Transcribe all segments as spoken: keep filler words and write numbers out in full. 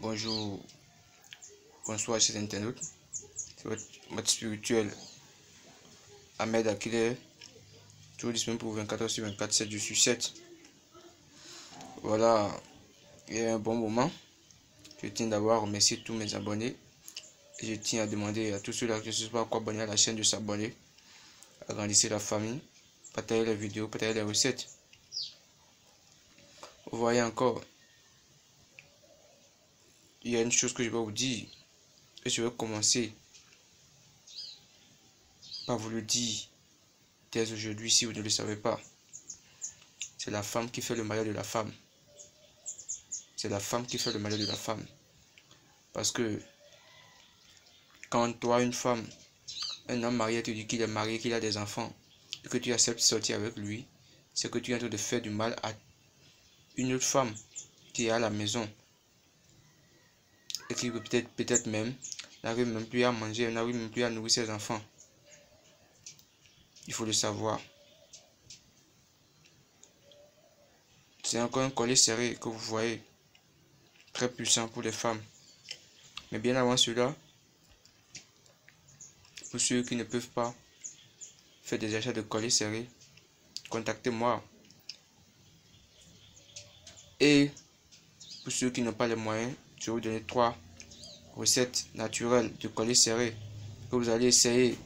Bonjour, bonsoir chers internautes, c'est votre maître spirituel Ahmed Akilèyè, toujours disponible pour vingt-quatre heures sur vingt-quatre, sept jours sur sept. Voilà, il y a un bon moment. Je tiens d'abord à remercier tous mes abonnés. Et je tiens à demander à tous ceux-là qui ne sont pas encore abonnés à la chaîne de s'abonner, agrandissez la famille, partagez les vidéos, partagez les recettes. Vous voyez encore, il y a une chose que je vais vous dire, et je vais commencer par vous le dire dès aujourd'hui si vous ne le savez pas. C'est la femme qui fait le malheur de la femme. C'est la femme qui fait le malheur de la femme. Parce que quand toi, une femme, un homme marié te dit qu'il est marié, qu'il a des enfants, et que tu acceptes de sortir avec lui, c'est que tu es en train de faire du mal à une autre femme qui est à la maison et qui peut-être peut-être même n'arrive même plus à manger, n'arrive même plus à nourrir ses enfants. Il faut le savoir. C'est encore un collier serré que vous voyez, très puissant pour les femmes. Mais bien avant cela, pour ceux qui ne peuvent pas faire des achats de colliers serrés, contactez-moi. Et pour ceux qui n'ont pas les moyens, je vais vous donner trois recettes naturelles de colliers serrés que vous allez essayer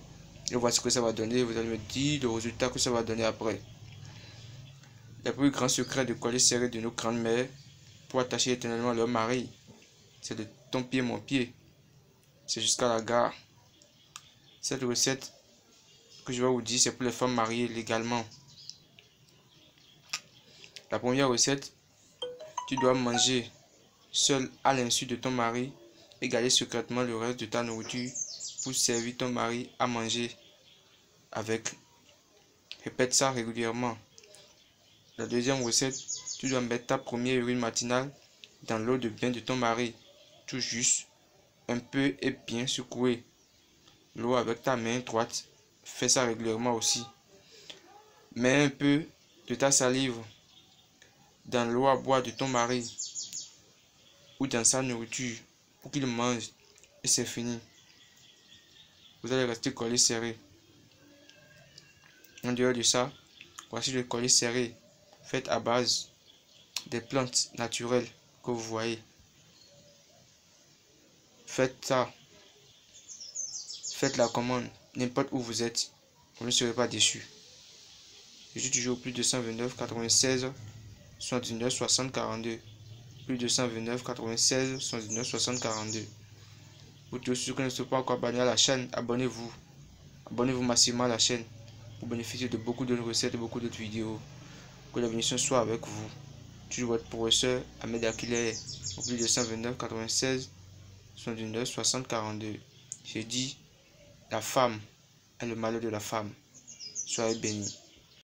et voir ce que ça va donner. Vous allez me dire le résultat que ça va donner après. Le plus grand secret de collier serré de nos grandes mères pour attacher éternellement leur mari, c'est de ton pied, mon pied. C'est jusqu'à la gare. Cette recette que je vais vous dire, c'est pour les femmes mariées légalement. La première recette, tu dois manger seul à l'insu de ton mari et garder secrètement le reste de ta nourriture pour servir ton mari à manger avec. Répète ça régulièrement. La deuxième recette, tu dois mettre ta première urine matinale dans l'eau de bain de ton mari, tout juste, un peu et bien secouer l'eau avec ta main droite. Fais ça régulièrement aussi. Mets un peu de ta salive dans l'eau à boire de ton mari ou dans sa nourriture pour qu'il mange et c'est fini. Vous allez rester collé serré. En dehors de ça, voici le collier serré. Faites à base des plantes naturelles que vous voyez. Faites ça. Faites la commande. N'importe où vous êtes, vous ne serez pas déçus. Je suis toujours au plus deux cent vingt-neuf quatre-vingt-seize soixante-dix-neuf soixante quarante-deux. Plus deux cent vingt-neuf quatre-vingt-seize soixante-dix-neuf soixante quarante-deux. Pour tous ceux qui ne sont pas encore abonnés à la chaîne, abonnez-vous. Abonnez-vous massivement à la chaîne pour bénéficier de beaucoup de recettes et beaucoup d'autres vidéos. Que la bénédiction soit avec vous. Toujours votre professeur Ahmed Akilèyè, au plus de deux cent vingt-neuf quatre-vingt-seize soixante-dix-neuf soixante quarante-deux. J'ai dit, la femme est le malheur de la femme. Soyez bénis.